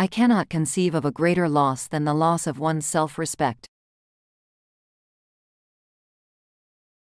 I cannot conceive of a greater loss than the loss of one's self-respect.